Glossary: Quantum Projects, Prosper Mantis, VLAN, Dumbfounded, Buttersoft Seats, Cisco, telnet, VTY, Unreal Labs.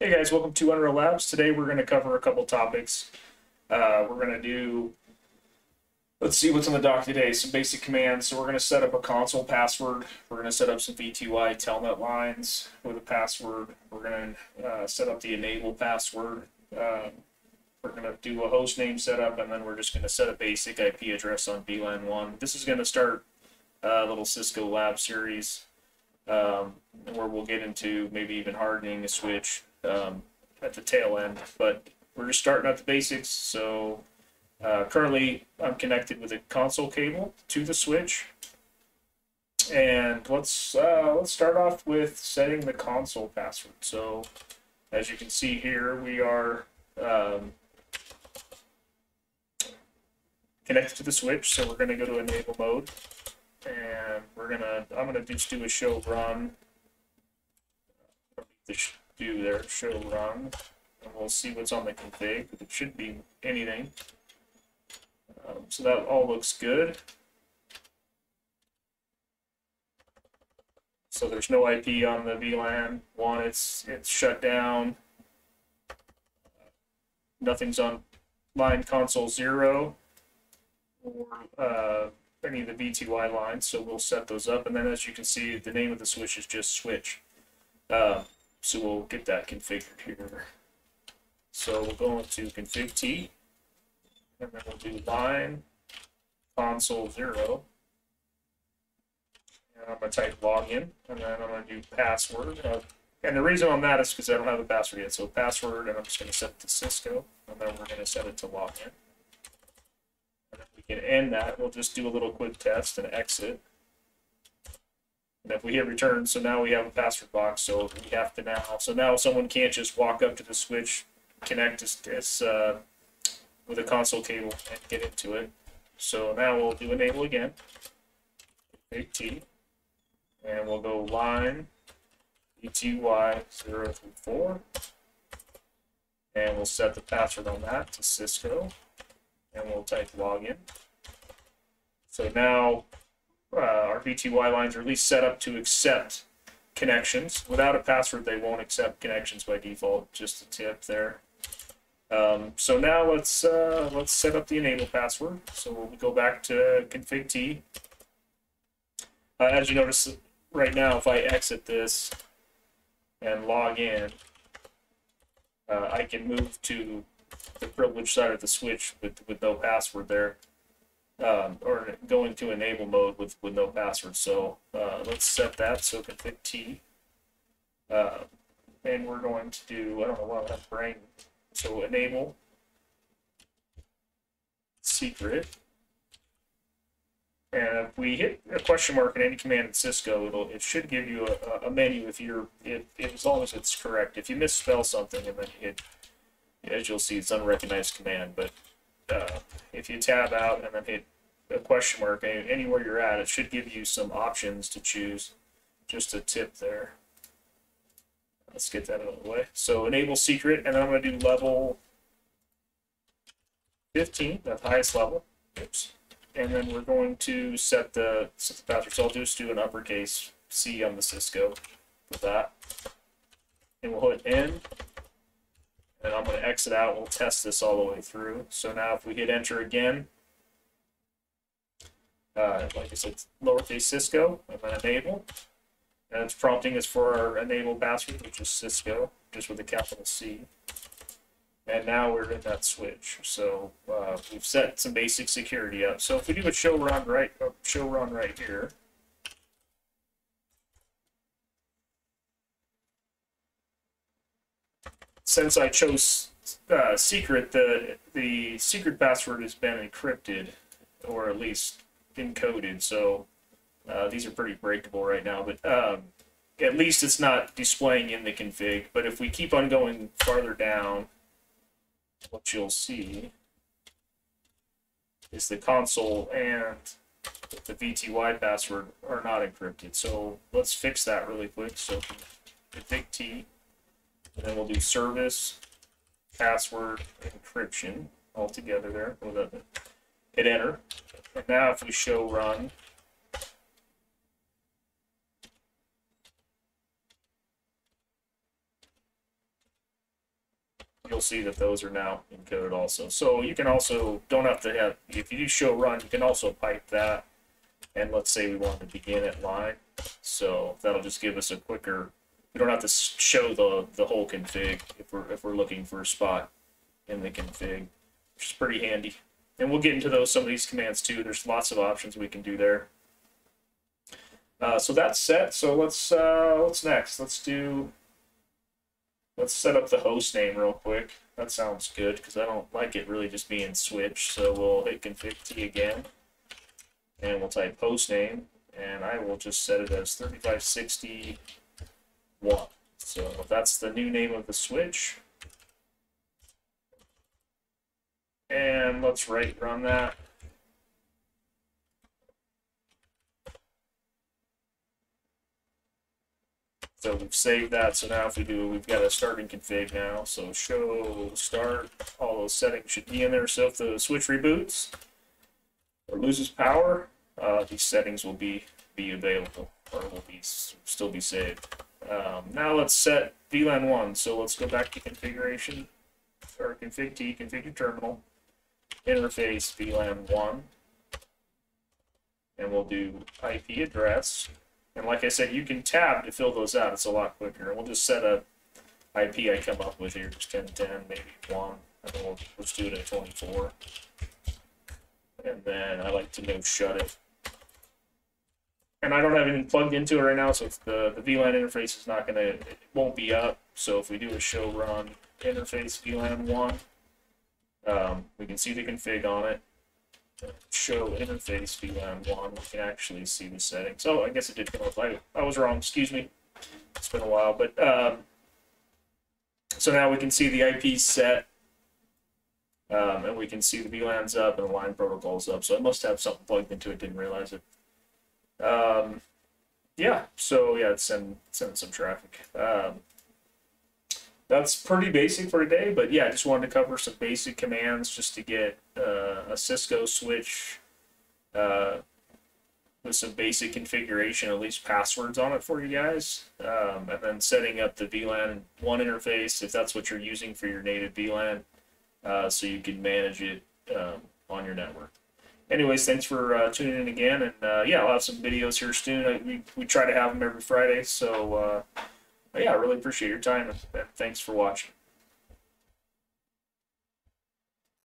Hey guys, welcome to Unreal Labs. Today we're going to cover a couple topics. We're going to do, let's see what's in the doc today, some basic commands. So we're going to set up a console password. We're going to set up some VTY telnet lines with a password. We're going to set up the enable password. We're going to do a host name setup, and then we're just going to set a basic IP address on VLAN 1. This is going to start a little Cisco lab series where we'll get into maybe even hardening a switch at the tail end, but we're just starting at the basics. So currently I'm connected with a console cable to the switch, and let's start off with setting the console password. So as you can see here, we are connected to the switch, so we're going to go to enable mode, and I'm gonna just do a show run. Show run, and we'll see what's on the config. It should be anything. So that all looks good. So there's no IP on the VLAN 1. It's shut down. Nothing's on line console 0 or any of the VTY lines. So we'll set those up, and then as you can see, the name of the switch is just switch. So we'll get that configured here. So we'll go into config T, and then we'll do line console 0. And I'm gonna type login, and then I'm gonna do password. And the reason on that is because I don't have a password yet. So password, and I'm just gonna set it to Cisco, and then we're gonna set it to login. And if we can end that, we'll just do a little quick test and exit. And if we hit return, so now we have a password box, so we have to now someone can't just walk up to the switch, connect with a console cable and get into it. So now we'll do enable again, big T, and we'll go line VTY 0 through 4, and we'll set the password on that to Cisco, and we'll type login. So now our VTY lines are at least set up to accept connections. Without a password, they won't accept connections by default, just a tip there. So now let's set up the enable password. So we'll go back to config T. As you notice right now, if I exit this and log in, I can move to the privileged side of the switch with no password there. Or going to enable mode with no password. So let's set that. So config T, and we're going to do, I don't know why that's brain. So enable secret, and if we hit a question mark in any command in Cisco, it should give you a menu as long as it's correct. If you misspell something and then you hit, as you'll see, it's an unrecognized command, but if you tab out and then hit a question mark anywhere you're at, it should give you some options to choose. Just a tip there. Let's get that out of the way. So enable secret, and I'm going to do level 15, the highest level. Oops. And then we're going to set the password. So I'll just do an uppercase C on the Cisco for that. And we'll hit N. And I'm going to exit out. We'll test this all the way through. So now if we hit enter again, like I said, lowercase Cisco, and then enable. And it's prompting us for our enable password, which is Cisco, just with a capital C. And now we're in that switch. So we've set some basic security up. So if we do a show run right here, since I chose secret, the secret password has been encrypted, or at least encoded. So these are pretty breakable right now, but at least it's not displaying in the config. But if we keep on going farther down, what you'll see is the console and the VTY password are not encrypted. So let's fix that really quick. So config T. And then we'll do service password encryption all together there. We'll hit enter. And now if we show run, see that those are now encoded also. So you can also, don't have to have, if you do show run, you can also pipe that. And let's say we want to begin at line. So that'll just give us a quicker, we don't have to show the whole config if we're looking for a spot in the config, which is pretty handy. And we'll get into those, some of these commands too. There's lots of options we can do there. So that's set. So what's next? Let's set up the host name real quick. That sounds good because I don't like it really just being switched. So we'll hit config T again, and we'll type host name, and I will just set it as 3561. So that's the new name of the switch. And let's run that. So we've saved that. So now if we do, we've got a starting config now. So show start, all those settings should be in there. So if the switch reboots or loses power, these settings will be available or will be still be saved. Now let's set VLAN 1. So let's go back to configuration, or config T, configure terminal, interface VLAN 1, and we'll do IP address. And like I said, you can tab to fill those out. It's a lot quicker. And we'll just set a IP I come up with here, just 1010, maybe 1. And then we'll just do it at 24. And then I like to no shut it. And I don't have anything plugged into it right now, so if the VLAN interface is not it won't be up. So if we do a show run interface VLAN 1, we can see the config on it. Show interface VLAN 1, we can actually see the settings. Oh, I guess it did come up. I was wrong, excuse me. It's been a while, but so now we can see the IP set, and we can see the VLANs up and the line protocols up. So I must have something plugged into it, didn't realize it. Yeah, so yeah, it's sending some traffic. That's pretty basic for today, but yeah, I just wanted to cover some basic commands just to get a Cisco switch with some basic configuration, at least passwords on it for you guys, and then setting up the VLAN 1 interface if that's what you're using for your native VLAN, so you can manage it on your network. Anyways, thanks for tuning in again, and yeah, I'll have some videos here soon. We try to have them every Friday, so... But yeah, I really appreciate your time, and thanks for watching.